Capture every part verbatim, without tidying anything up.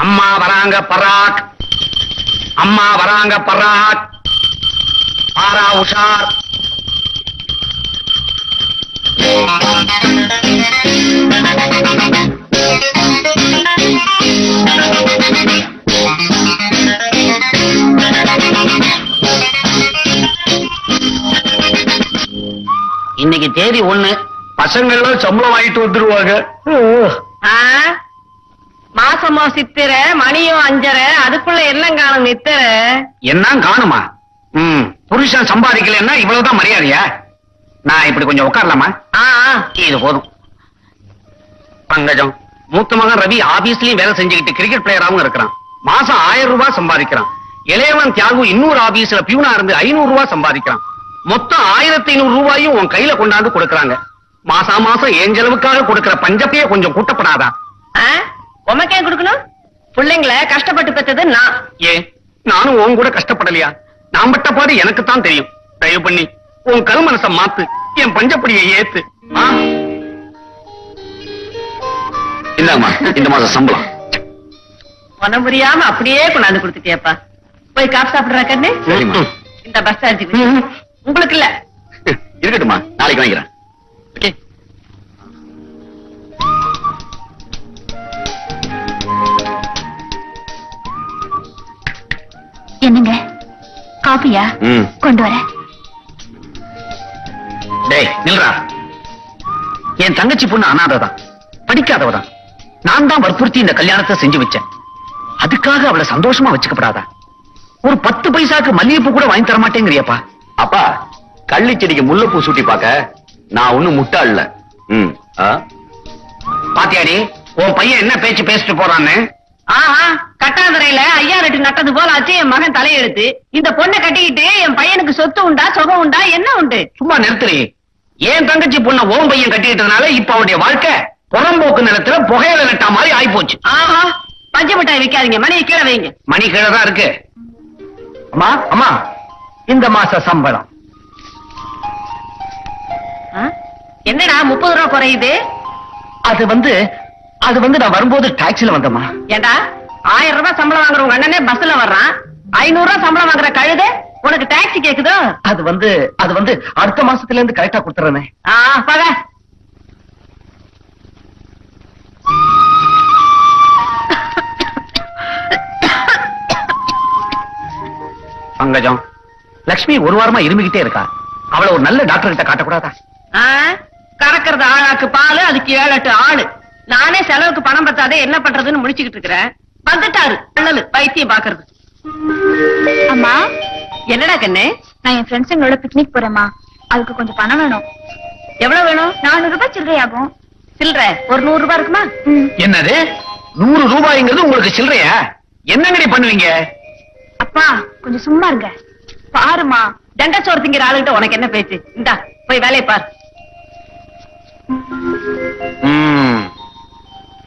அம்மா வராங்க பராக், அம்மா வராங்க பராக், பாரா உஷார். இன்னைக்கு தேதி ஒண்ணு, பசங்கள்லாம் சம்பளம் வாங்கிட்டு வந்துருவாங்க. மாசமோ சித்திர, மணியோ அஞ்சரை, அதுக்குள்ள எல்லாம் காணும். நித்திர என்ன காணுமா? ம், புருஷன் சம்பாதிக்கலன்னா இவ்வளவுதான் மரியாதையா? நான் இப்படி கொஞ்சம் உட்காரலாமா? இது போதும். பங்கஜம் மூத்த மகன் ரவி ஆபீஸ்லயும் வேலை செஞ்சுக்கிட்டு கிரிக்கெட் பிளேயராகவும் இருக்கிறான். மாசம் ஆயிரம் ரூபாய் சம்பாதிக்கிறான். இளையவன் தியாகு இன்னொரு ஆபீஸ்ல பியூனா இருந்து ஐநூறு ரூபாய் சம்பாதிக்கிறான். மொத்தம் ஆயிரத்தி ஐநூறு ரூபாயும் உன் கையில கொண்டாந்து கொடுக்கறாங்க. மாசா மாசம் ஏஞ்சளவுக்காக கொடுக்கிற பஞ்சப்பையே கொஞ்சம் கூட்டப்படாதான்? உமக்கே கொடுக்கணும். பிள்ளைங்களை கஷ்டப்பட்டு பெற்றது நான். ஏ நானும் உன் கூட கஷ்டப்படலையா? நான் பட்ட பாடு எனக்கு தான் தெரியும். தயவு பண்ணி உன் கருமனசை மாத்து, என் பஞ்சப்படியை ஏத்து. இல்லம்மா, இந்த மாசம் சம்பளம் உன முடியாம அப்படியே கொண்டாந்து கொடுத்துட்டியாப்பா. போய் காசு சாப்பிடுற கண்ணு. இந்த பஸ் சார்ஜ் உங்களுக்கு இல்ல இருக்கட்டுமா, நாளைக்கு வாங்கிறேன். என்னங்க காபியா கொண்டு வர? என் தங்கச்சி பொண்ணு அனாததான், படிக்காதவதான். நான் தான் வற்புறுத்தி இந்த கல்யாணத்தை செஞ்சு வச்சேன். அதுக்காக அவளை சந்தோஷமா வச்சுக்கப்படாதா? ஒரு பத்து பைசாக்கு மல்லிகைப்பூ கூட வாங்கி தர மாட்டேங்கிறியப்பா. அப்பா, கள்ளி செடிக்கு முல்லைப்பூ சூட்டி பாக்க நான் ஒண்ணும் முட்டா இல்ல. பாத்தியாடி உன் பையன் என்ன பேச்சு பேசிட்டு போறான்னு? ஆஹா, கட்டாந்துறையில ஐயா ரெட்டு நட்டது போல ஆச்சு என் மகன் தலையெடுத்து. இந்த பொண்ணை கட்டிக்கிட்டு என் பையனுக்கு சொத்து உண்டா, சுகம் உண்டா, என்ன உண்டு? சும்மா நிறுத்துறி. என் தங்கச்சி பொண்ணை ஓம் பையன் கட்டிக்கிட்டதுனால இப்ப அவருடைய வாழ்க்கை புறம்போக்கு நிலத்துல புகையில நட்டா மாதிரி ஆயிப்போச்சு. ஆஹா, பஞ்ச மிட்டாய் வைக்காதீங்க, மணியை கீழே வைங்க. மணி கீழே தான் இருக்கு. அம்மா அம்மா, இந்த மாச சம்பளம் என்னடா? முப்பது ரூபா குறையுது. அது வந்து அது வந்து நான் வரும்போது டாக்ஸில வந்தம்மா. ஏண்டா, ஆயிரம் ரூபாய் சம்பளம் வாங்குற உங்க அண்ணனே பஸ்ல வர்றான். ஐநூறு ரூபாய் சம்பளம் வாங்குற கழுது உனக்கு டாக்ஸி கேக்குதோ? அது வந்து அது வந்து அடுத்த மாசத்துல இருந்து கரெக்டா கொடுத்துறேனே. பங்கஜம், லட்சுமி ஒரு வாரமா இருமிக்கிட்டே இருக்கா. அவளை ஒரு நல்ல டாக்டர் கிட்ட காட்டக்கூடாதா? கறக்கிறது ஆளாக்கு பாலு, அதுக்கு ஏழு எட்டு ஆளு. நானே செலவுக்கு பணம் பத்தாதே என்ன பண்றதுன்னு முடிச்சுக்கிட்டு இருக்கிறேன். வந்துட்டாரு அண்ணலு வைத்தியம் பாக்குறது. அம்மா என்னடா கண்ணு? நான் என் ஃப்ரெண்ட்ஸுங்களோட பிக்னிக் போறேம்மா. அதுக்கு கொஞ்சம் பணம் வேணும். எவ்வளவு வேணும்? நானூறு ரூபாய் சில்லறையாகும். சில்லறை ஒரு நூறு ரூபாய் இருக்குமா? என்னது நூறு ரூபாய்ங்கிறது உங்களுக்கு சில்லறையா? என்னங்கடி பண்ணுவீங்க? அப்பா கொஞ்சம் சும்மா இருங்க. பாருமா, தண்ட சோறு திங்கிற ஆளுகிட்ட உனக்கு என்ன பேச்சு? இந்தா போய் வேலையை பாரு.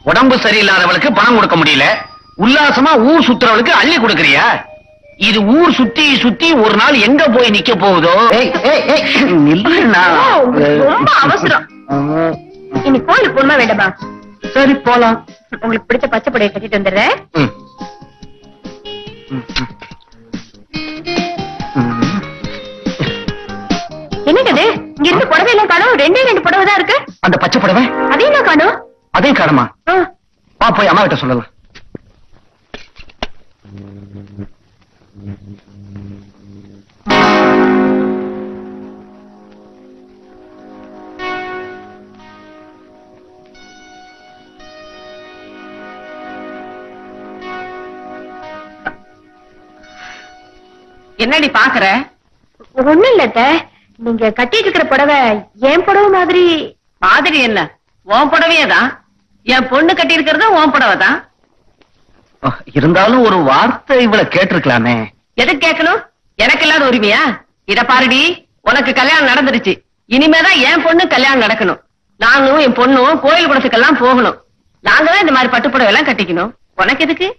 உடம்பு சரியில்லாதவளுக்கு பணம் கொடுக்க முடியல, உல்லாசமா ஊர் சுத்துறவளுக்கு அள்ளி கொடுக்கறியா? இது ஊர் சுத்தி சுத்தி ஒரு நாள் எங்க போய் நிக்க போகுதோ? ரொம்ப அவசரம். இனி கோயிலுக்கு போகணுமா வேண்டாமா? சரி போலாம். உங்களுக்கு பிடிச்ச பச்சைப்படையை கட்டிட்டு வந்துடுறேன். என்னங்கது இங்க இருந்து புடவை எல்லாம் காணும்? ரெண்டே ரெண்டு புடவை தான் இருக்கு. அந்த பச்சை புடவை அதையும் நான் காணும். அதே காரணமா வா போய் அம்மா கிட்ட சொல்லலாம். என்னடி பாக்குற? ஒண்ணும் இல்ல அத்தை, நீங்க கட்டிட்டு இருக்கிற புடவை ஏன் புடவை மாதிரி. மாதிரி என்ன? உன் புடவையதான். என் பொண்ணு கட்டி இருக்கிறது உன் புடவைதான். இருந்தாலும் ஒரு வார்த்தை இவ்வளவு கேட்டிருக்கலாமே. எதுக்கு கேட்கணும்? எனக்கு இல்லாத உரிமையா? இத பாருடி, உனக்கு கல்யாணம் நடந்துருச்சு, இனிமேதான் என் பொண்ணு கல்யாணம் நடக்கணும். நானும் என் பொண்ணும் கோயில் குளத்துக்கெல்லாம் போகணும். நாங்க தான் இந்த மாதிரி பட்டுப்புடவை எல்லாம் கட்டிக்கணும். உனக்கு எதுக்கு?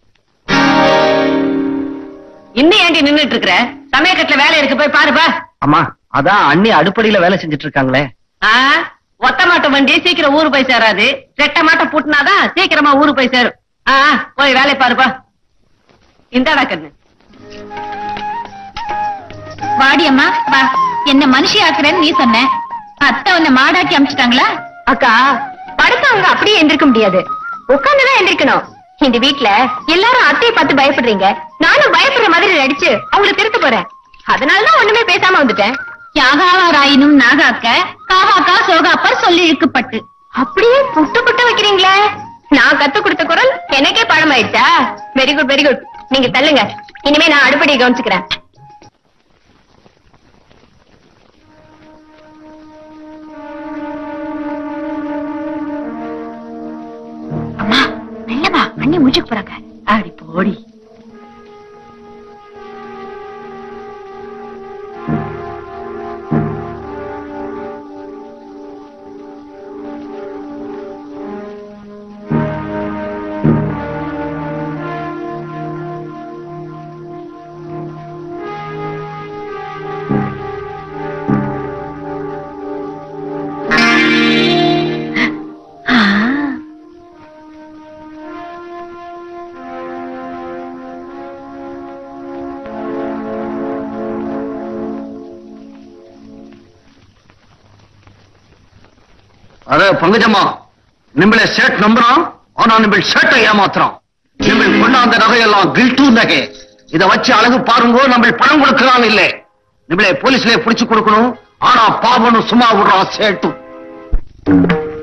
இன்னும் ஏண்டி நின்னுட்டு இருக்கிற? சமயக்கட்டுல வேலை இருக்கு, போய் பாருப்பா. அம்மா அதான் அண்ணி அடுப்படியில வேலை செஞ்சுட்டு இருக்காங்களே. ஒத்த மாட்ட வண்டி சீக்கிரம் ஊரு போய் சேராது. ரெட்ட மாட்ட பூட்டினாதான் சீக்கிரமா ஊரு போய் சேரும். ஆ போய் வேலையை பாருப்பா. இந்தாடா கண்ணு. வாடி அம்மா வா. என்ன மனுஷி ஆக்குறேன்னு நீ சொன்ன. அத்தை உன்னை மாடாக்கி அமிச்சிட்டாங்களா? அக்கா படுத்தவங்க அப்படியே எந்திரிக்க முடியாது, உட்காந்துதான் எந்திரிக்கணும். இந்த வீட்டுல எல்லாரும் அத்தையை பார்த்து பயப்படுறீங்க. நானும் பயப்படுற மாதிரி நடிச்சு அவங்களை திருத்த போறேன். அதனாலதான் ஒண்ணுமே பேசாம வந்துட்டேன். யாகாவாராயினும் நாகாக்க காவாக்கா சோகாப்பர் சொல்லி இழுக்கப்பட்டு அப்படியே புட்டு புட்டு வைக்கிறீங்களே. நான் கத்து கொடுத்த குரல் எனக்கே பழம் ஆயிடுச்சா? Very good very good. நீங்க தள்ளுங்க, இனிமே நான் அடுப்படியை கவனிச்சுக்கிறேன். அம்மா நல்லவா அண்ணி முடிச்சுக்கு போறாங்க. அப்படி போடி பங்குஜம்மா, நிமிட ஷர்ட் நம்புறான், ஆனா நிமிட ஷர்ட்டை ஏமாத்துறான். நிமிட கொண்டாந்த நகையெல்லாம் கில்ட்டு நகை. இதை வச்சு அழகு பாருங்கோ, நம்ம பணம் கொடுக்கலாம் இல்லை. நிமிட போலீஸ்ல பிடிச்சு கொடுக்கணும். ஆனா பாவனும் சும்மா விடுறான் சேட்டு.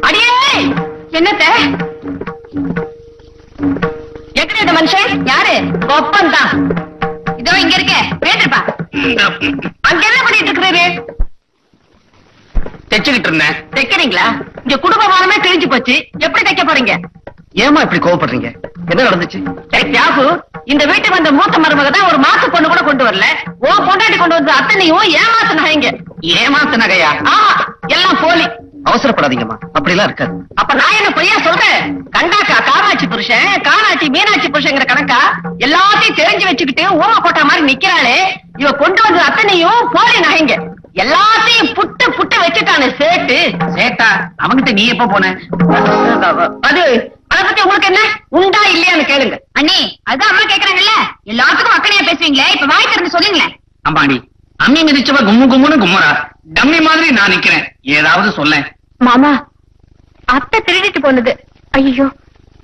அடியே என்னத்த எக்கட மனுஷன் யாரு? ஒப்பன் தான். இதோ இங்க இருக்க பேசிருப்பா. அங்க என்ன பண்ணிட்டு இருக்கிறது? தைச்சுக்கிட்டு இருந்தேன். தைக்கிறீங்களா? இங்க குடும்பமானமே தெரிஞ்சு போச்சு. எப்படி தைக்க போறீங்க? ஏமா இப்படி கோவப்படுறீங்க? என்ன நடந்துச்சு? தியாகு இந்த வீட்டுக்கு வந்த மூத்த மருமக தான் ஒரு மாச பொண்ணு கூட கொண்டு வரல. ஓ பொண்டாட்டி கொண்டு வந்து அத்தனையும் ஏமாத்து நகைங்க. ஏமாத்து நகையா? ஆமா, எல்லாம் போலி. அவசரப்படாதீங்கம்மா, அப்படிலாம் இருக்காது. அப்ப நான் என்ன பொய்யா சொல்றேன்? கண்டாக்கா காமாட்சி புருஷன், காமாட்சி மீனாட்சி புருஷங்கிற கணக்கா எல்லாத்தையும் தெரிஞ்சு வச்சுக்கிட்டு ஓம போட்ட மாதிரி நிக்கிறாளே. இவ கொண்டு வந்து அத்தனையும் போலி நகைங்க. எல்லாத்தையும் புட்டு புட்டு வச்சுட்டானு சேட்டு. சேட்டா? அவங்கிட்ட நீ எப்ப போன? அது அதை பத்தி உங்களுக்கு என்ன உண்டா இல்லையான்னு கேளுங்க. அண்ணே அதுதான் அம்மா கேக்குறாங்கல்ல, எல்லாத்துக்கும் அக்கனையா பேசுவீங்களே, இப்ப வாய் திறந்து சொல்லுங்களேன். அம்மாடி அம்மி மிதிச்சவ கும்மு கும்முன்னு கும்மரா டம்மி மாதிரி நான் நிக்கிறேன். ஏதாவது சொல்ல. மாமா அத்தை திருடிட்டு போனது, ஐயோ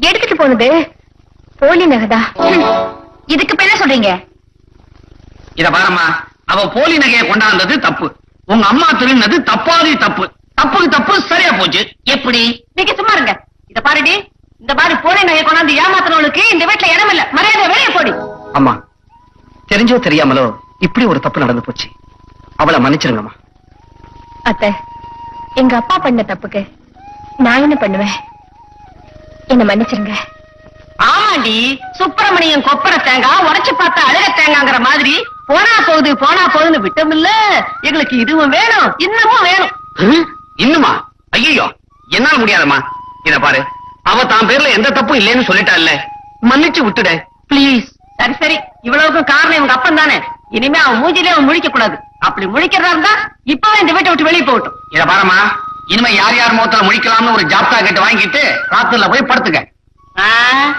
எடுத்துட்டு போனது போலி நகைதா. இதுக்கு பேர சொல்றீங்க? இத பாரம்மா, அவ போலி நகையை கொண்டாந்தது தப்பு, உங்க அம்மா திருடினது தப்பாதி தப்பு. தப்புக்கு தப்பு சரியா போச்சு. எப்படி? நீங்க சும்மா இருங்க. இத பாருடி, இந்த மாதிரி போலி நகையை கொண்டாந்து ஏமாத்தினவளுக்கு இந்த வீட்டுல இடம் இல்ல. மரியாதை வெளியே போடி. அம்மா தெரிஞ்சோ தெரியாமலோ இப்படி ஒரு தப்பு நடந்து போச்சு, அவளை மன்னிச்சிருங்கம்மா. அத்தை எங்க அப்பா பண்ண தப்புக்கு நான் என்ன பண்ணுவேன்? என்ன மன்னிச்சிருங்க. ஆமாண்டி, சுப்பிரமணியம் கொப்பர தேங்காய் உடைச்சு பார்த்தா அழக தேங்காங்கிற மாதிரி போனா போகுது போனா போகுதுன்னு விட்டம் இல்ல. எங்களுக்கு இதுவும் வேணும் இன்னமும் வேணும். இன்னுமா? ஐயோ என்னால முடியாதம்மா. இத பாரு, அவ தான் பேர்ல எந்த தப்பும் இல்லைன்னு சொல்லிட்டா இல்ல, மன்னிச்சு விட்டுட பிளீஸ். சரி சரி, இவ்வளவுக்கும் காரணம் இவங்க அப்பன் தானே. இனிமே அவன் மூஞ்சிலே அவன் முழிக்க கூடாது. அப்படி முழிக்கிறதா இருந்தா இப்பவே இந்த வீட்டை விட்டு வெளியே போகட்டும். இத பாருமா, இனிமே யார் யார் முகத்துல முழிக்கலாம்னு ஒரு ஜாப்தா கேட்டு வாங்கிட்டு ராத்திரில போய் படுத்துக்க.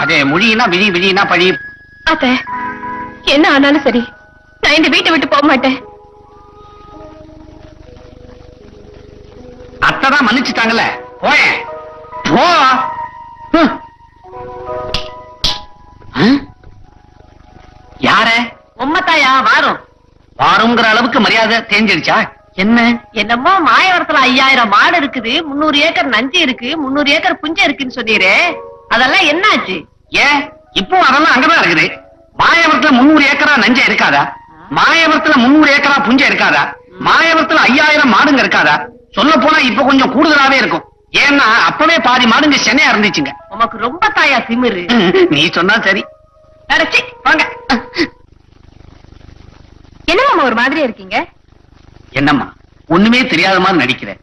அதே மொழியினா விழி விழினா பழி. அத்த என்ன ஆனாலும் சரி, நான் இந்த வீட்டை விட்டு போக மாட்டேன். அத்தான் மன்னிச்சுட்டாங்கல்ல, போய் போ. யார உம்மத்தாயா வாரும் வாருங்கிற அளவுக்கு மரியாதை தேஞ்சிடுச்சா என்ன? என்னமோ மாயவரத்துல ஐயாயிரம் மாடு இருக்குது, முன்னூறு ஏக்கர் நஞ்சு இருக்கு, முன்னூறு ஏக்கர் புஞ்சை இருக்குன்னு சொன்னீரே, அதெல்லாம் என்ன ஆச்சு? ஏன் இப்போ அதெல்லாம் அங்கதான் இருக்குது. மாயவரத்துல முன்னூறு ஏக்கரா நஞ்சை இருக்காதா? மாயவரத்துல முன்னூறு ஏக்கரா புஞ்சை இருக்காதா? மாயவரத்துல ஐயாயிரம் மாடுங்க இருக்காதா? சொல்ல போனா இப்ப கொஞ்சம் கூடுதலாவே இருக்கும். ஏன்னா அப்பவே பாதி மாடுங்க சென்னையா இருந்துச்சுங்க. உமக்கு ரொம்ப தாயா திமிரு. நீ சொன்னா சரி. அடச்சி வாங்க. என்னம்மா ஒரு மாதிரியா இருக்கீங்க? என்னம்மா ஒண்ணுமே தெரியாத மாதிரி நடிக்கிறேன்.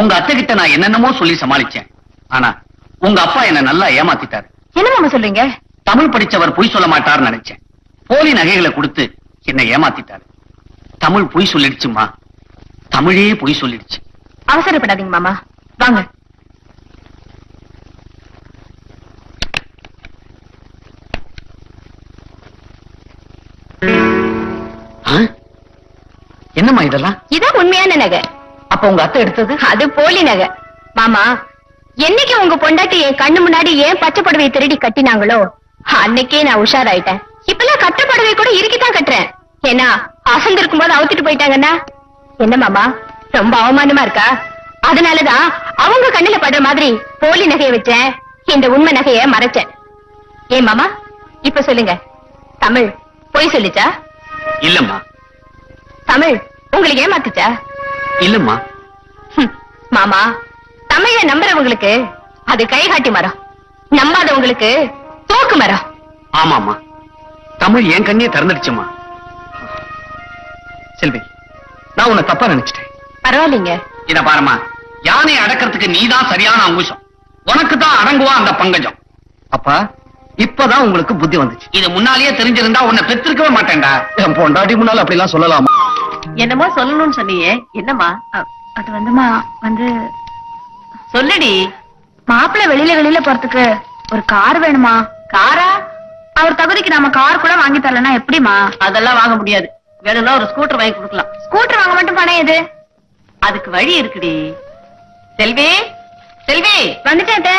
உங்க அத்தை கிட்ட நான் என்னென்னமோ சொல்லி சமாளிச்சேன், ஆனா உங்க அப்பா என்ன நல்லா ஏமாத்திட்டாரு. என்னம்மா சொல்றீங்க? தமிழ் படிச்சவர் பொய் சொல்ல மாட்டார்னு நினைச்சேன், போலி நகைகளை கொடுத்து என்ன ஏமாத்திட்டாரு. தமிழ் பொய் சொல்லிடுச்சுமா, தமிழே பொய் சொல்லிடுச்சு. அவசரப்படாதீங்க மாமா, வாங்க. என்னம்மா இதெல்லாம்? இதான் உண்மையான நகை. அப்ப உங்க அத்தை எடுத்தது? அது போலி நகை மாமா. என்னைக்கு உங்க பொண்டாட்டி என் கண்ணு முன்னாடி ஏன் பச்சை புடவை திருடி கட்டினாங்களோ அன்னைக்கே நான் உஷாராயிட்டேன். இப்பெல்லாம் கட்ட புடவை கூட இருக்கிதான் கட்டுறேன். ஏன்னா அசந்திருக்கும் போது அவுத்துட்டு போயிட்டாங்கன்னா என்ன மாமா ரொம்ப அவமானமா இருக்கா? அதனாலதான் அவங்க கண்ணுல படுற மாதிரி போலி நகையை வச்சேன், இந்த உண்மை நகைய மறைச்சேன். ஏன் மாமா இப்ப சொல்லுங்க, தமிழ் போய் சொல்லிச்சா? இல்லம்மா. தமிழ் உங்களுக்கு ஏமாத்துச்சா? இல்லம்மா. மாமா தமிழ நம்புறவங்களுக்கு அது கைகாட்டி மரம், நம்பாதவங்களுக்கு தோக்கு மரம். ஆமாமா, தமிழ் என் கண்ணியை திறந்துடுச்சுமா. செல்வி, நான் உன்னை தப்பா நினைச்சிட்டேன். பரவாயில்லைங்க. இத பாருமா, யானை அடக்கிறதுக்கு நீதான் சரியான அங்குஷம், உனக்கு தான் அடங்குவா அந்த பங்கஜம். அப்பா இப்பதான் உங்களுக்கு புத்தி வந்துச்சு. இது முன்னாலேயே தெரிஞ்சிருந்தா உன்னை பெற்றிருக்கவே மாட்டேன்டா. என் பொண்டாட்டி முன்னால அப்படி எல்லாம் சொல்லலாமா? என்னமோ சொல்லணும்னு சொன்னியே, என்னமா அது? வந்துமா வந்து சொல்லடி. மாப்பிள்ள வெளியில வெளியில போறதுக்கு ஒரு கார் வேணுமா. காரா? அவர் தகுதிக்கு நாம கார் கூட வாங்கி தரலன்னா எப்படிமா? அதெல்லாம் வாங்க முடியாது. வேணும்னா ஒரு ஸ்கூட்டர் வாங்கி கொடுக்கலாம். ஸ்கூட்டர் வாங்க மட்டும் பணம் எது? அதுக்கு வழி இருக்குடி. செல்வி, செல்வி வந்துட்டே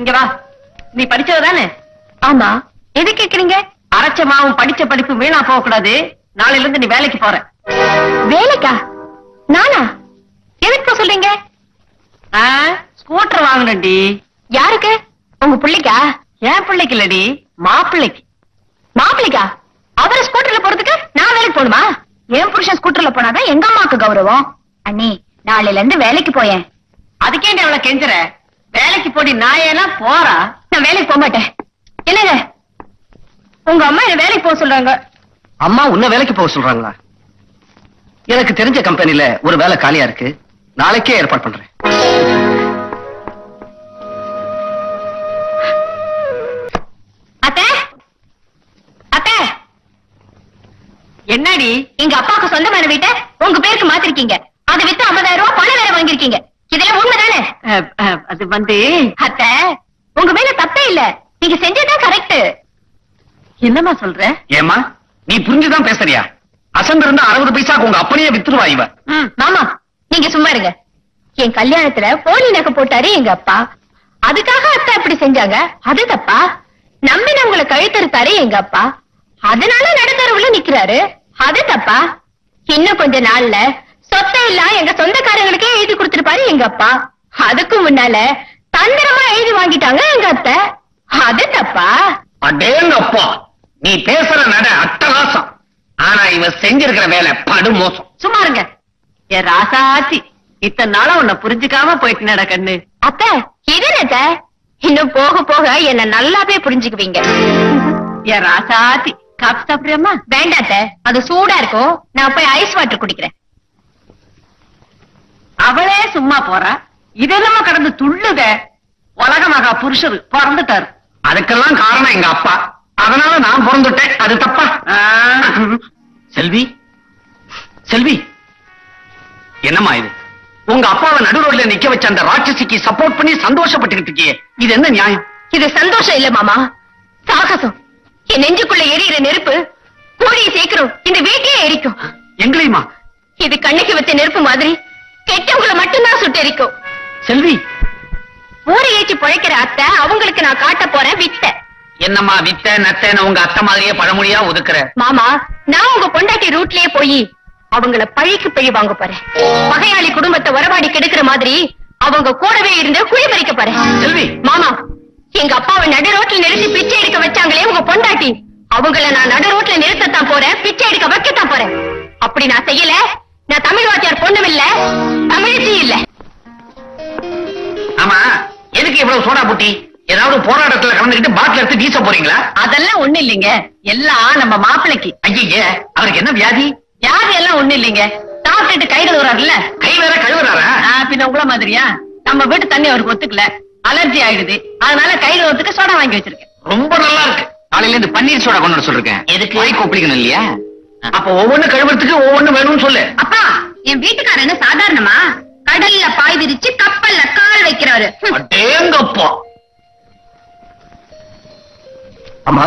இங்க வா. நீ படிச்சவதானே? ஆமா. எது கேக்குறீங்க? அரைச்சமாவும் படிச்ச படிப்பு வீணா போக கூடாது. நாளையில இருந்து நீ வேலைக்கு போற. வேலைக்கா? நானா? எதுக்கு சொல்றீங்க? ஸ்கூட்டர் வாங்கணும்டி. யாருக்கு? உங்க பிள்ளைக்கா? என் பிள்ளைக்கு இல்லடி, மாப்பிள்ளைக்கு. மாப்பிள்ளைக்கா? அவரை ஸ்கூட்டர்ல போறதுக்கு நான் வேலைக்கு போகணுமா? என் புருஷன் ஸ்கூட்டர்ல போனாதான் எங்க அம்மாக்கு கௌரவம். அண்ணி நாளையில இருந்து வேலைக்கு போயேன். அதுக்கேண்டி அவளை கெஞ்சுற? வேலைக்கு போடி. நாயெல்லாம் போறா. நான் வேலைக்கு போக மாட்டேன். என்னங்க உங்க அம்மா என்ன வேலைக்கு போக சொல்றாங்க? அம்மா உன்ன வேலைக்கு போக சொல்றாங்களா? எனக்கு தெரிஞ்ச கம்பெனில ஒரு வேலை காலியா இருக்கு, நாளைக்கே ஏற்பாடு பண்றேன். அத்தை, அத்தை என்னடி எங்க அப்பாவுக்கு சொந்தமான வீட்டை உங்க பேருக்கு மாத்திருக்கீங்க, அதை வித்து ஐம்பதாயிரம் ரூபாய் பணம் வேற வாங்கிருக்கீங்க. இதெல்லாம் உண்மைதானே? அது வந்து அத்தை உங்க மேல தப்பே இல்ல, நீங்க செஞ்சதான் கரெக்ட். என்னமா சொல்ற? ஏமா நீ புரிஞ்சுதான் பேசுறியா? அசந்து இருந்தா அறுபது பைசாக்கு உங்க அப்படியே வித்துருவா இவ. மாமா நீங்க சும்மா இருங்க. என் கல்யாணத்துல போலி நகை போட்டாரு எங்க அப்பா, அதுக்காக அத்தை அப்படி செஞ்சாங்க, அது தப்பா? நம்பின உங்களை கழுத்தறுத்தாரு எங்க அப்பா, அதனால நடுத்தரவுல நிக்கிறாரு, அது தப்பா? இன்னும் கொஞ்ச நாள்ல சொத்தை எல்லாம் எங்க சொந்தக்காரங்களுக்கே எழுதி கொடுத்திருப்பாரு எங்க அப்பா, அதுக்கு முன்னால தந்திரமா எழுதி வாங்கிட்டாங்க எங்க அத்தை, அது தப்பா? அடேங்கப்பா, நீ பேசுற நட அட்டகாசம், ஆனா இவ செஞ்சிருக்கிற வேலை படுமோசம். சும்மா இருங்க. ஏ ராசாத்தி, இத்தனை நாளா உன்னை புரிஞ்சுக்காம போயிட்டு நட கண்ணு. அத்தை இது நத்த, இன்னும் போக போக என்ன நல்லாவே புரிஞ்சுக்குவீங்க. ஏ ராசாத்தி, காப்பி சாப்பிடுறமா? வேண்டாத்த, அது சூடா இருக்கும், நான் போய் ஐஸ் வாட்டர் குடிக்கிறேன். அவளே சும்மா போறா, இதெல்லாம் கடந்து துள்ளுத. உலக மகா புருஷரு பிறந்துட்டாரு, அதுக்கெல்லாம் காரணம் எங்க அப்பா, அதனால நான் பிறந்துட்டேன், அது தப்பா? செல்வி, செல்வி என்னம்மா இது? உங்க அப்பாவை நடு ரோட்ல நிக்க வச்ச அந்த ராட்சசிக்கு சப்போர்ட் பண்ணி சந்தோஷப்பட்டுக்கிட்டு இருக்கியே, இது என்ன நியாயம்? இது சந்தோஷம் இல்ல மாமா, சாகசம். என் நெஞ்சுக்குள்ள எரியிற நெருப்பு கூடிய சீக்கிரம் இந்த வீட்டையே எரிக்கும். எங்களையுமா? இது கண்ணுக்கு வச்ச நெருப்பு மாதிரி கெட்டவங்களை மட்டும்தான் சுட்டெரிக்கும். செல்வி, ஊரை ஏற்றி பழைக்கிற அத்தை, அவங்களுக்கு நான் காட்ட போறேன் வித்த. என்னம்மா வித்த? நத்தேன்னு உங்க அத்தை மாதிரியே பழமொழியா ஒதுக்குற. மாமா நான் உங்க பொண்டாட்டி ரூட்லயே போய் அவங்கள பழிக்கு பழி வாங்க போறேன். பகையாளி குடும்பத்தை உறவாடி கெடுக்கிற மாதிரி அவங்க கூடவே இருந்து குழி பறிக்க போறேன். செல்வி, மாமா எங்க அப்பாவை நடு ரோட்ல நிறுத்தி பிச்சை எடுக்க வச்சாங்களே உங்க பொண்டாட்டி, அவங்கள நான் நடு ரோட்ல நிறுத்தத்தான் போறேன், பிச்சை எடுக்க வைக்கத்தான் போறேன். அப்படி நான் செய்யல, நான் தமிழ் வாத்தியார் பொண்ணும் இல்ல, தமிழச்சி இல்ல. ஆமா எதுக்கு இவ்வளவு சோடா புட்டி? ஏதாவது போராட்டத்துல கலந்துக்கிட்டு பாட்டில் எடுத்து வீச போறீங்களா? அதெல்லாம் ஒண்ணு இல்லைங்க, எல்லாம் நம்ம மாப்பிளைக்கு. ஐயே, அவருக்கு என்ன வியாதி? வியாதி எல்லாம் ஒண்ணு இல்லைங்க, சாப்பிட்டுட்டு கை கழுவுறாருல்ல. கை வேற கழுவுறாரா? பின்ன உங்கள மாதிரியா? நம்ம வீட்டு தண்ணி அவருக்கு ஒத்துக்கல, அலர்ஜி ஆயிடுது, அதனால கை கழுவுறதுக்கு சோடா வாங்கி வச்சிருக்கேன். ரொம்ப நல்லா இருக்கு. காலையில இருந்து பன்னீர் சோடா கொண்டு வர சொல்லிருக்கேன். எதுக்கு? வாய் கொப்பளிக்கணும் இல்லையா? அப்ப ஒவ்வொன்னு கழுவுறதுக்கு ஒவ்வொன்னு வேணும்னு சொல்லு. அப்பா என் வீட்டுக்காரர் என்ன சாதாரணமா? கடல்ல பாய் விரிச்சு கப்பல்ல கால் வைக்கிறாரு. அடேங்கப்பா. அம்மா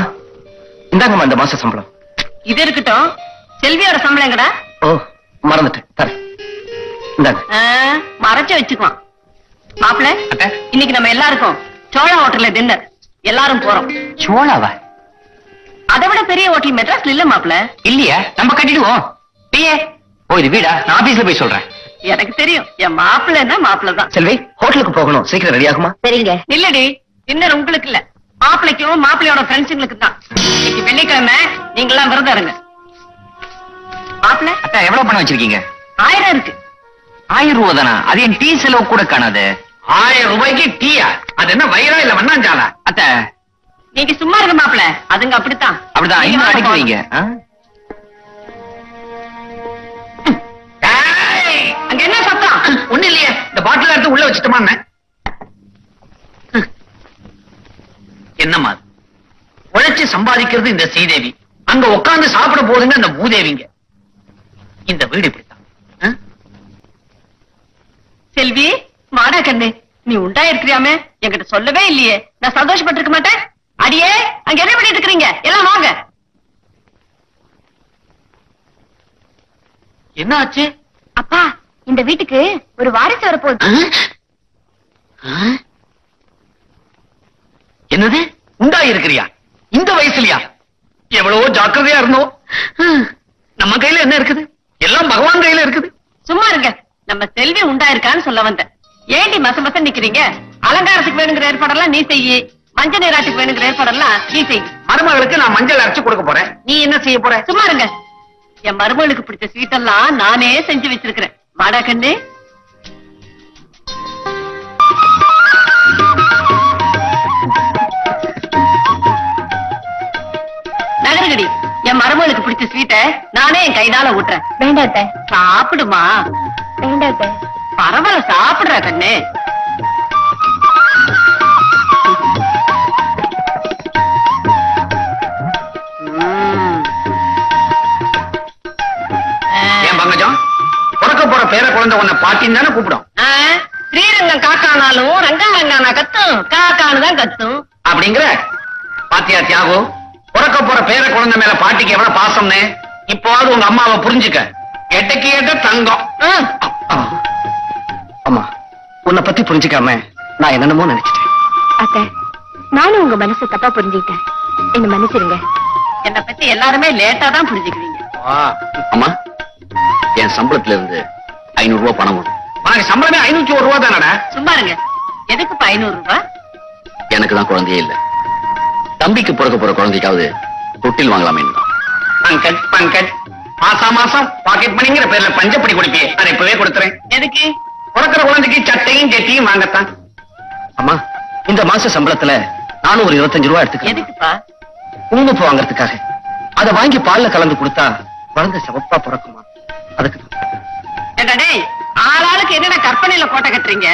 இந்தாங்கம்மா இந்த மாச சம்பளம். இது இருக்கட்டும், செல்வியோட சம்பளம் எங்கடா? ஓ மறந்துட்டேன் சரி இந்தாங்க மறைச்சு வச்சுக்கோ மாப்பிள்ளை இன்னைக்கு நம்ம எல்லாருக்கும் சோழா ஹோட்டல்ல டின்னர் எல்லாரும் போறோம் சோழாவா அதை விட பெரிய ஹோட்டல் மெட்ராஸ்ல இல்ல மாப்பிள்ளை இல்லையா நம்ம கட்டிடுவோம் பிஏ ஓ இது வீடா நான் ஆபீஸ்ல போய் சொல்றேன் எனக்கு தெரியும் என் மாப்பிள்ளைன்னா மாப்பிள்ளை தான் செல்வி ஹோட்டலுக்கு போகணும் சீக்கிரம் ரெடி ஆகுமா சரிங்க இல்லடி டின்னர் உங்களுக்கு இல்ல மாப்பிள்ளைக்கும் மாப்பிள்ளையோட ஃப்ரெண்ட்ஸுங்களுக்கு தான் இன்னைக்கு வெள்ளிக்கிழமை நீங்க எல்லாம் விரதம் இருங்க மாப்பிள்ளை அத்தா எவ்வளவு பணம் வச்சிருக்கீங்க ஆயிரம் இருக்கு ஆயிரம் ரூபா தானா அது என் டீ செலவு கூட காணாது ஆயிரம் ரூபாய்க்கு டீயா அது என்ன வயிறா இல்ல வண்ணாஞ்சாலா அத்த நீங்க சும்மா இருக்க மாப்பிள்ளை அதுங்க அப்படித்தான் அப்படிதான் ஐநூறு அடிக்க வைங்க அங்க என்ன சத்தம் ஒண்ணு இல்லையே இந்த பாட்டில் எடுத்து உள்ள வச்சுட்டோமா என்னம்மா உழைச்சு சம்பாதிக்கிறது இந்த ஸ்ரீதேவி அங்க உட்காந்து சாப்பிட போதுங்க இந்த பூதேவிங்க இந்த வீடு இப்படித்தான் செல்வி மாடா கண்ணு நீ உண்டா இருக்கிறாமே என்கிட்ட சொல்லவே இல்லையே நான் சந்தோஷப்பட்டு இருக்க மாட்டேன் அடியே அங்க என்ன பண்ணிட்டு இருக்கிறீங்க எல்லாம் வாங்க என்ன ஆச்சு அப்பா இந்த வீட்டுக்கு ஒரு வாரிசு வரப்போகுது என்னது உண்டாய் இருக்கிறியா இந்த வயசுலயா எவ்வளவோ ஜாக்கிரதையா இருந்தோம் நம்ம கையில என்ன இருக்குது எல்லாம் பகவான் கையில இருக்குது சும்மா இருங்க நம்ம செல்வி உண்டாயிருக்கான்னு சொல்ல வந்தேன் ஏண்டி மச மச நிக்கிறீங்க அலங்காரத்துக்கு வேணுங்கிற ஏற்பாடெல்லாம் நீ செய்யி மஞ்சள் நீராட்டுக்கு வேணுங்கிற ஏற்பாடெல்லாம் நீ செய் மருமகளுக்கு நான் மஞ்சள் அரைச்சு கொடுக்க போறேன் நீ என்ன செய்ய போற சும்மா இருங்க என் மருமகளுக்கு பிடிச்ச ஸ்வீட் எல்லாம் நானே செஞ்சு வச்சிருக்கிறேன் வாடா கண்ணு நகரகடி என் மருமகளுக்கு பிடிச்ச ஸ்வீட்ட நானே என் கைதால ஊட்டுறேன் வேண்டாத்த சாப்பிடுமா வேண்டாத்த பரவாயில்ல சாப்பிடுற கண்ணு போற பேர குழந்தை உன்னை பாட்டின்னு தானே கூப்பிடும் ஸ்ரீரங்கம் காக்கானாலும் ரங்காரங்கானா கத்தும் காக்கானு தான் கத்தும் அப்படிங்கிற பாத்தியா தியாகு புறக்க போற பேர குழந்தை மேல பாட்டிக்கு எவ்வளவு பாசம்னு இப்போது உங்க அம்மாவை புரிஞ்சுக்க எட்டக்கு எட்ட தங்கம் அம்மா உன்னை பத்தி புரிஞ்சுக்காம நான் என்னென்னமோ நினைச்சிட்டேன் அத்தை நானும் உங்க மனசு தப்பா புரிஞ்சுக்கிட்டேன் என்ன மன்னிச்சிருங்க என்னை பத்தி எல்லாருமே லேட்டா தான் புரிஞ்சுக்கிறீங்க அம்மா என் சம்பளத்துல இருந்து ஐநூறு ரூபாய் பணம் வரும் உனக்கு சம்பளமே ஐநூத்தி ஒரு ரூபாய் தானடா சும்மா இருங்க எதுக்கு ஐநூறு ரூபாய் எனக்கு தான் குழந்தையே இல்ல தம்பிக்கு பிறக்க போற குழந்தைக்காவது தொட்டில் வாங்கலாமே பங்கட் பங்கட் மாசா மாசம் பாக்கெட் மணிங்கிற பேர்ல பஞ்சப்படி கொடுப்பே நான் இப்பவே கொடுத்துறேன் எதுக்கு பிறக்கிற குழந்தைக்கு சட்டையும் ஜெட்டியும் வாங்கத்தான் அம்மா இந்த மாச சம்பளத்துல நானும் ஒரு இருபத்தஞ்சு ரூபாய் எடுத்துக்கிறேன் எதுக்குப்பா குங்குமப்பூ வாங்கறதுக்காக அதை வாங்கி பால்ல கலந்து கொடுத்தா குழந்தை சிவப்பா பிறக்குமா ஆளாளுக்கு என்னென்ன கற்பனையில கோட்டை கட்டுறீங்க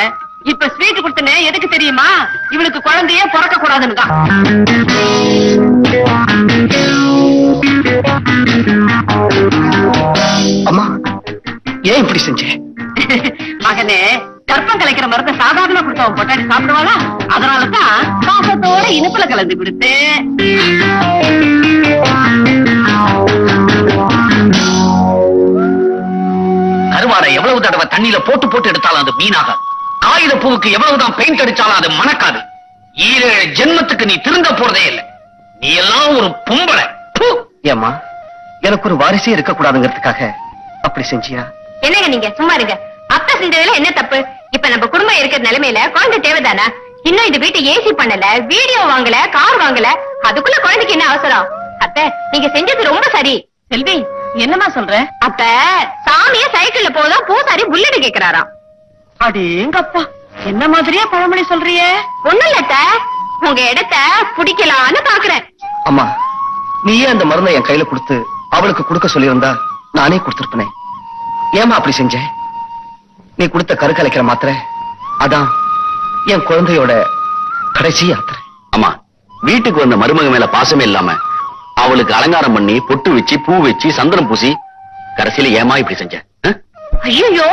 இப்ப ஸ்வீட் கொடுத்தனே எதுக்கு தெரியுமா இவளுக்கு குழந்தையே பிறக்க கூடாதுன்னு தான் அம்மா ஏன் இப்படி செஞ்சேன் மகனே கற்பம் கலைக்கிற மருந்து சாதாரணமா கொடுத்தவன் போட்டாடி சாப்பிடுவாளா அதனாலதான் பாசத்தோட இனிப்புல கலந்து கொடுத்து கருவாடை எவ்வளவு தடவை தண்ணியில போட்டு போட்டு எடுத்தாலும் அது மீனாகாது காகித பூவுக்கு எவ்வளவுதான் பெயிண்ட் அடிச்சாலும் அது மணக்காது ஈரேழு ஜென்மத்துக்கு நீ திருந்த போறதே இல்லை நீ எல்லாம் ஒரு பொம்பளை ஏமா எனக்கு ஒரு வாரிசே இருக்க கூடாதுங்கிறதுக்காக அப்படி செஞ்சியா என்னங்க நீங்க சும்மா இருங்க அப்பா செஞ்சதுல என்ன தப்பு இப்ப நம்ம குடும்பம் இருக்கிற நிலைமையில குழந்தை தேவைதானா இன்னும் இது வீட்டை ஏசி பண்ணல வீடியோ வாங்கல கார் வாங்கல அதுக்குள்ள குழந்தைக்கு என்ன அவசரம் அத்தை நீங்க செஞ்சது ரொம்ப சரி செல்வி என்னமா சொல்ற அப்ப சாமிய சைக்கிள்ல போதும் பூசாரி புல்லட் கேக்குறாராம் அடேங்கப்பா என்ன மாதிரியா பழமொழி சொல்றியே ஒண்ணு இல்லத்த உங்க இடத்த பிடிக்கலான்னு பாக்குறேன் அம்மா நீயே அந்த மருந்தை என் கையில கொடுத்து அவளுக்கு கொடுக்க சொல்லியிருந்தா நானே கொடுத்திருப்பேன் ஏமா அப்படி செஞ்ச நீ கொடுத்த கருக்கலைக்கிற மாத்திரை அதான் என் குழந்தையோட கடைசி யாத்திரை அம்மா வீட்டுக்கு வந்த மருமக மேல பாசமே இல்லாம அவளுக்கு அலங்காரம் பண்ணி பொட்டு வச்சு பூ வச்சு சந்தனம் பூசி கடைசியில ஏமா இப்படி செஞ்ச ஐயோ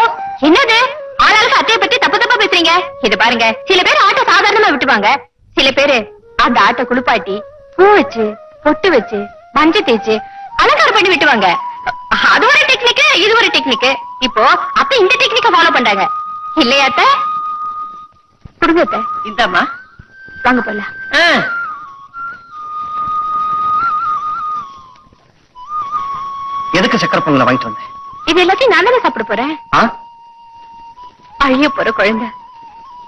என்னது ஆளாளுக்கு அத்தைய பத்தி தப்பு தப்பா பேசுறீங்க இது பாருங்க சில பேர் ஆட்டை சாதாரணமா விட்டுவாங்க சில பேரு அந்த ஆட்டை குளிப்பாட்டி பூ வச்சு பொட்டு வச்சு மஞ்சள் தேய்ச்சு அலங்காரம் பண்ணி விட்டுவாங்க அது ஒரு டெக்னிக்கு இது ஒரு டெக்னிக். இப்போ அப்ப இந்த டெக்னிக்க ஃபாலோ பண்றாங்க இல்லையா அத்தை? குடுங்க அத்தை. இந்தம்மா வாங்க போலாம். எதுக்கு சக்கரை பொங்கல் வாங்கிட்டு வந்தேன்? இது எல்லாத்தையும் நான் தானே சாப்பிட போறேன். அழிய போற குழந்தை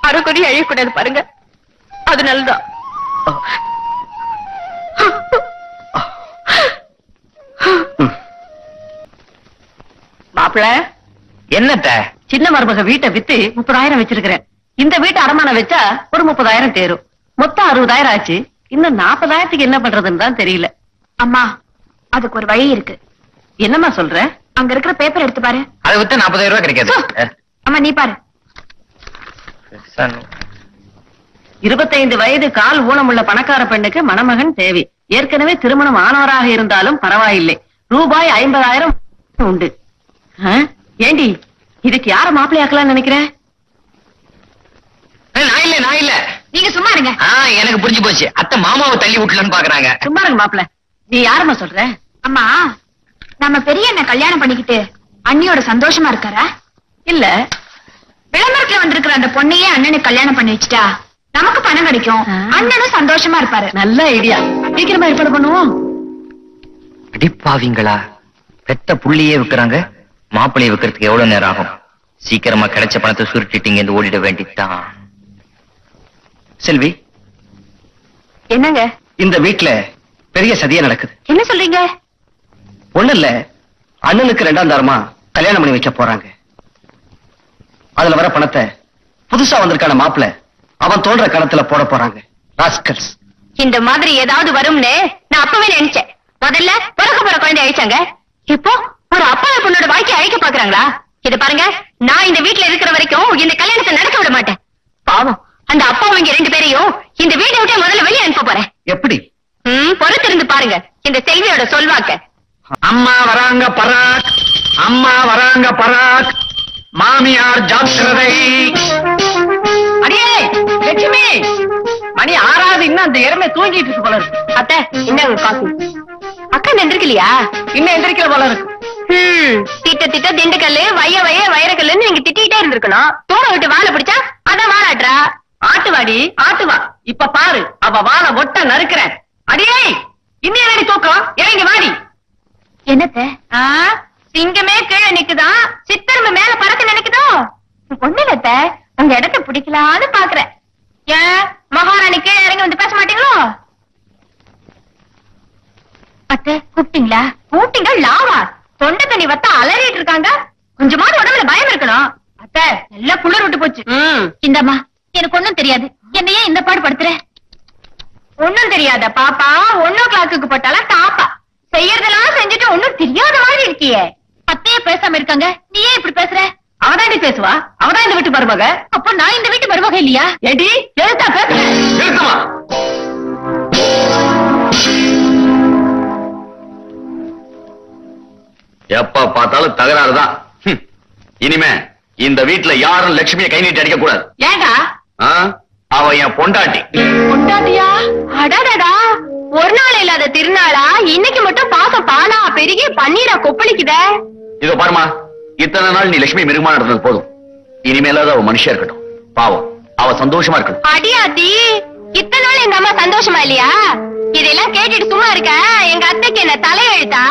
அரைக்குறி அழியக்கூடாது பாருங்க, அதனாலதான். மாப்பிள்ள என்னத்த சின்ன மருமக வீட்டை வித்து முப்பதாயிரம் வச்சிருக்கிறேன். இந்த வீட்டு அடமான வச்சா ஒரு முப்பதாயிரம் தேரும். மொத்தம் அறுபதாயிரம் ஆச்சு. இன்னும் நாற்பதாயிரத்துக்கு என்ன பண்றதுன்னு தான் தெரியல. அம்மா அதுக்கு ஒரு வழி இருக்கு. என்னம்மா சொல்ற? அங்க இருக்கிற பேப்பர் எடுத்து பாரு. அதை வித்து நாற்பதாயிரம் ரூபாய் கிடைக்காது. அம்மா நீ பாரு. இருபத்தைந்து வயது கால் ஊனமுள்ள பணக்கார பெண்ணுக்கு மணமகன் தேவை. ஏற்கனவே திருமணம் ஆனவராக இருந்தாலும் பரவாயில்லை. ரூபாய் ஐம்பதாயிரம் உண்டு. ஏண்டி இதுக்கு யார மாப்பிள்ளையாக்கலாம் நினைக்கிறேன்? நான் இல்ல நான் இல்ல நீங்க சும்மா இருங்க. எனக்கு புரிஞ்சு போச்சு, அத்தை மாமாவை தள்ளி விட்டலன்னு பாக்குறாங்க. சும்மா இருங்க மாப்பிள்ள. நீ யாரம்மா சொல்ற? அம்மா நம்ம பெரிய அண்ணன் கல்யாணம் பண்ணிக்கிட்டு அண்ணியோட சந்தோஷமா இருக்காரா? இல்ல விளம்பரத்துல வந்திருக்கிற அந்த பொண்ணையே அண்ணனுக்கு கல்யாணம் பண்ணி வச்சுட்டா நமக்கு பணம் கிடைக்கும், அண்ணனும் சந்தோஷமா இருப்பாரு. நல்ல ஐடியா. சீக்கிரமா ஏற்பாடு பண்ணுவோம். அடிப்பாவீங்களா, பெத்த புள்ளியே விற்கிறாங்க. மாப்பிள்ளையை விற்கிறதுக்கு எவ்வளவு நேரம் ஆகும்? சீக்கிரமா கிடைச்ச பணத்தை சுருட்டிட்டீங்க, இந்த ஓடிட வேண்டித்தான். செல்வி என்னங்க, இந்த வீட்டுல பெரிய சதியா நடக்குது. என்ன சொல்றீங்க? ஒண்ணு இல்ல, அண்ணனுக்கு ரெண்டாம் தரமா கல்யாணம் பண்ணி வைக்க போறாங்க. அதுல வர பணத்தை புதுசா வந்திருக்கான மாப்பிள்ள அவன் தோன்ற கணத்துல போட போறாங்க. இந்த மாதிரி ஏதாவது வரும்னு நான் அப்பவே நினைச்சேன். முதல்ல பிறக்க போற குழந்தை அழிச்சாங்க, இப்போ ஒரு அப்பா பொண்ணோட வாழ்க்கையை அழிக்க பாக்குறாங்களா? இது பாருங்க, நான் இந்த வீட்டுல இருக்கிற வரைக்கும் இந்த கல்யாணத்தை நடக்க விட மாட்டேன். பாவம் அந்த அப்பாவங்க ரெண்டு பேரையும் இந்த வீட்டை விட்டு முதல்ல வெளியே அனுப்ப போறேன். எப்படி? ம், பொறுத்திருந்து பாருங்க இந்த செல்வியோட சொல்வாக்க. அம்மா வராங்க பராக், அம்மா வராங்க பராக், மாமியார் ஜாக்கிரதை. அடியே லட்சுமி, மணி ஆறாவது, இன்னும் அந்த எருமை தூங்கிட்டு இருக்கு போல இருக்கு. அத்தை இன்னும் காசு அக்கா நின்றுக்கலையா? இன்னும் எந்திரிக்கல போல இருக்கு. திட்ட திட்ட திண்டுக்கல்லு வய வய வயரக்கல்லுன்னு நீங்க திட்டிகிட்டே இருந்திருக்கணும். தூர விட்டு வாழை பிடிச்சா அதான் வாழாட்டா. ஆட்டுவாடி ஆட்டுவா, இப்ப பாரு அவ வாழை ஒட்ட நறுக்கிற. அடியே இன்னும் என்னடி தூக்கம், இறங்கி வாடி. என்னத்த சிங்கமே கீழே நிக்குதான், சித்தரும்பு மேல பறக்க நினைக்குதோ? ஒண்ணு இல்லத்த, உங்க இடத்த பிடிக்கலான்னு பாக்குறேன். ஏன் மகாராணி கீழே இறங்கி வந்து பேச மாட்டீங்களோ? அத்தை கூப்பிட்டீங்களா? கூப்பிட்டீங்க லாவா, தொண்டை தண்ணி வத்தா அலறிட்டு இருக்காங்க. கொஞ்சமாவது உடம்புல பயம் இருக்கணும். அத்தை எல்லாம் குளிர் விட்டு போச்சு. இந்தம்மா எனக்கு ஒண்ணும் தெரியாது, என்னையே இந்த பாடு படுத்துற? ஒன்னும் தெரியாத பாப்பா, ஒன்னும் கிளாக்கு போட்டாலாம் தாப்பா. செய்யறதெல்லாம் செஞ்சுட்டு ஒன்னும் தெரியாத மாதிரி இருக்கியே. அத்தையே பேசாம இருக்காங்க, நீயே இப்படி பேசுற? அவதான் பேசுவா, அவதான் இந்த வீட்டு மருமக. அப்போ நான் இந்த வீட்டு மருமக இல்லையா? ஏடி எழுத்தா பேசுமா? எப்ப பார்த்தாலும் தகராறுதான். இனிமே இந்த வீட்டுல யாரும் லட்சுமியை கை நீட்டி அடிக்க கூடாது. ஏண்டா? அவ என் பொண்டாட்டி. பொண்டாட்டியா? அடடடா, ஒரு நாள் இல்லாத திருநாளா இன்னைக்கு மட்டும் பாசம் பாலா பெருகி பன்னீரா கொப்பளிக்குதே. இதோ பாருமா, இத்தனை நாள் நீ லட்சுமி மிருகமா நடந்தது போதும். இனிமேலாவது அவ மனுஷியா இருக்கட்டும், பாவம் அவ சந்தோஷமா இருக்கட்டும். அடியாத்தி, இத்தனை நாள் எங்க அம்மா சந்தோஷமா இல்லையா? இதெல்லாம் கேட்டுட்டு சும்மா இருக்க. எங்க அத்தைக்கு என்ன தலையெழுத்தா?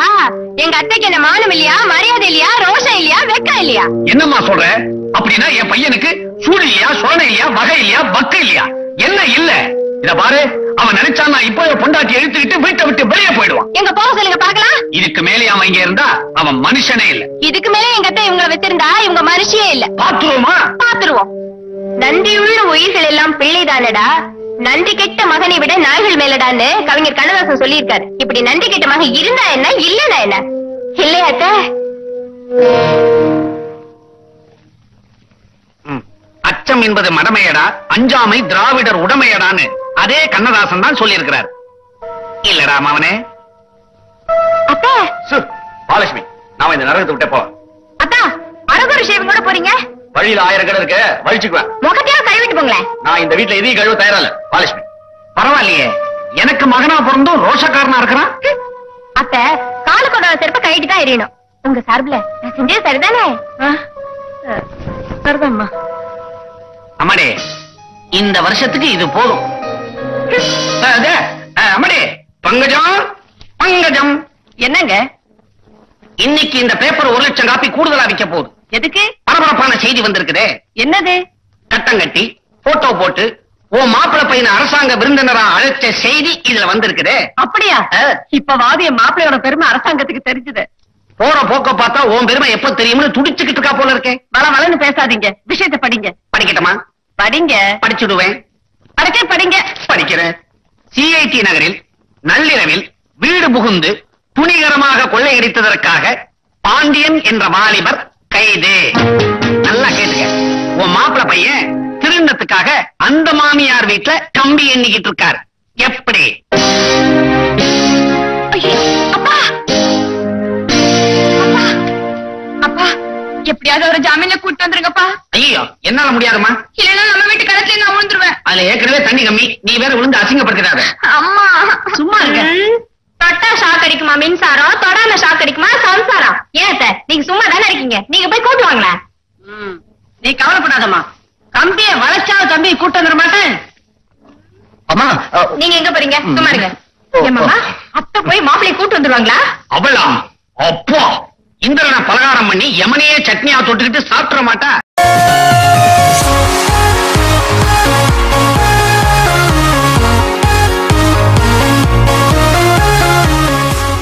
எங்க அத்தைக்கு என்ன மானம் இல்லையா, மரியாதை இல்லையா, ரோஷம் இல்லையா, வெக்கம் இல்லையா? என்னம்மா சொல்ற? அப்படின்னா என் பையனுக்கு சூடு இல்லையா, சோனை இல்லையா, வகை இல்லையா, பக்கு இல்லையா, என்ன இல்ல? இத பாரு, அவன் நினைச்சான் இப்போ பொண்டாட்டி எழுத்துக்கிட்டு வீட்டை விட்டு வெளியே போயிடுவான். எங்க போக சொல்லுங்க பாக்கலாம். இதுக்கு மேலே அவன் இங்க இருந்தா அவன் மனுஷனே இல்ல. இதுக்கு மேலே எங்க அத்தை இவங்களை வச்சிருந்தா இவங்க மனுஷியே இல்ல. பாத்துருவோமா? பாத்துருவோம். நன்றியுள்ள உயிர்கள் எல்லாம் பிள்ளைதானடா, நன்றி கெட்ட மகனை விட நாய்கள் மேலடான்னு கவிஞர் கண்ணதாசன் சொல்லி இருக்காரு. இப்படி நன்றி கெட்ட மகன் இருந்தா என்ன, இல்லடா என்ன? இல்லையா அத்தை? அச்சம் என்பது மடமையடா, அஞ்சாமை திராவிடர் உடமையடான்னு அதே கண்ணதாசன் தான் சொல்லி இருக்கிறார். இல்லடா மாவனே. அப்பா பாலட்சுமி, நாம இந்த நரகத்தை விட்டே போலாம். அப்பா அரகுரு சேவன் கூட போறீங்க? வழியில ஆயிரம் கடை இருக்க, வழிச்சுக்குவேன். முகத்தையா கழுவிட்டு போங்களேன். நான் இந்த வீட்டுல எதையும் கழுவ தயாரா இல்ல பாலட்சுமி. பரவாயில்லையே, எனக்கு மகனா பிறந்தும் ரோஷக்காரனா இருக்கிறான். அப்ப காலுக்கொண்டான செருப்ப கைட்டு தான் எறியணும். உங்க சார்பில நான் செஞ்சது சரிதானே? சரிதான்மா. அம்மாடே, இந்த வருஷத்துக்கு இது போதும். அம்மாடே, பங்கஜம் பங்கஜம் என்னங்க? இன்னைக்கு இந்த பேப்பர் ஒரு லட்சம் காப்பி கூடுதலா விற்க போகுது. எதுக்கு? பரபரப்பான செய்தி வந்திருக்குதே. என்னது? கட்டங்கட்டி போட்டோ போட்டு உன் மாப்பிள பையன அரசாங்க விருந்தினரா அழைச்ச செய்தி இதுல வந்திருக்குதே. அப்படியா? இப்ப வாதிய மாப்பிள்ளையோட பெருமை அரசாங்கத்துக்கு தெரிஞ்சது. போற போக்க பார்த்தா உன் பெருமை எப்ப தெரியும்னு துடிச்சுக்கிட்டு இருக்கா போல இருக்கேன். வள வளன்னு பேசாதீங்க, விஷயத்தை படிங்க. படிக்கட்டுமா? படிங்க. படிச்சுடுவேன். படிக்க படிங்க. படிக்கிறேன். சிஐடி நகரில் நள்ளிரவில் வீடு புகுந்து துணிகரமாக கொள்ளையடித்ததற்காக பாண்டியன் என்ற வாலிபர் கைது. நல்லா கேட்டுங்க. உன் மாப்பிள பையன் திருந்தத்துக்காக அந்த மாமியார் வீட்டுல கம்பி எண்ணிக்கிட்டு இருக்காரு. எப்படி? எப்படியாவது ஒரு ஜாமீன்ல கூட்டு வந்துருங்கப்பா. ஐயோ, என்னால முடியாதுமா. இல்லைன்னா நம்ம வீட்டு கணத்துல நான் விழுந்துருவேன். அதுல ஏற்கனவே தண்ணி கம்மி, நீ வேற விழுந்து அசிங்கப்படுத்துறாத. அம்மா சும்மா இருக்க. தொட்டா ஷாக் அடிக்குமா மின்சாரம், தொடாம ஷாக் அடிக்குமா சம்சாரம். ஏத்த நீங்க சும்மா தானே இருக்கீங்க, நீங்க போய் கூட்டு வாங்களேன். நீ கவலைப்படாதம்மா, கம்பிய வளைச்சா தம்பியை கூட்டு வந்துட மாட்டேன். அம்மா நீங்க எங்க போறீங்க? சும்மா இருங்க. அத்த போய் மாப்பிள்ளைய கூட்டு வந்துருவாங்களா? அவளா? அப்பா இந்திரனை பலகாரம் பண்ணி யமனையே சட்னியா தொட்டுக்கிட்டு சாப்பிட மாட்டா.